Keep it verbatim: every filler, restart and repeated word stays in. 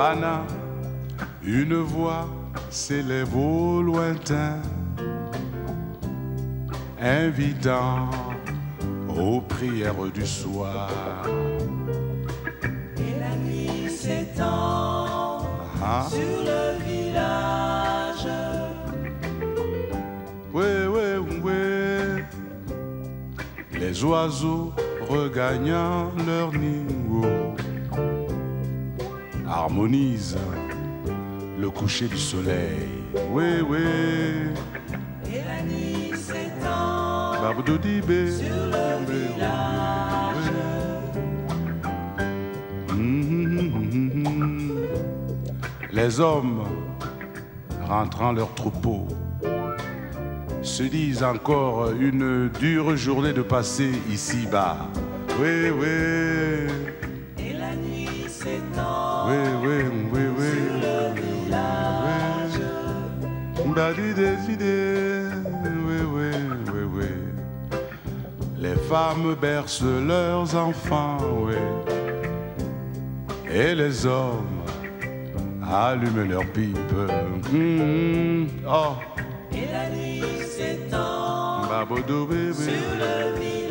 cabana, une voix s'élève au lointain, invitant aux prières du soir. Et la nuit s'étend ah. sur le village. Ouais, ouais, ouais. Les oiseaux regagnant leur nid, harmonise le coucher du soleil. Oui, oui. Et la nuit s'étend sur le village. Mmh. Les hommes rentrant leurs troupeaux se disent encore une dure journée de passer ici-bas. Oui, oui. Oui, oui, oui, oui. Sur le village. Oui, oui, oui, oui. Les femmes bercent leurs enfants, oui. Et les hommes allument leurs pipes. Mmh, oh. Et la nuit s'étend sur le village.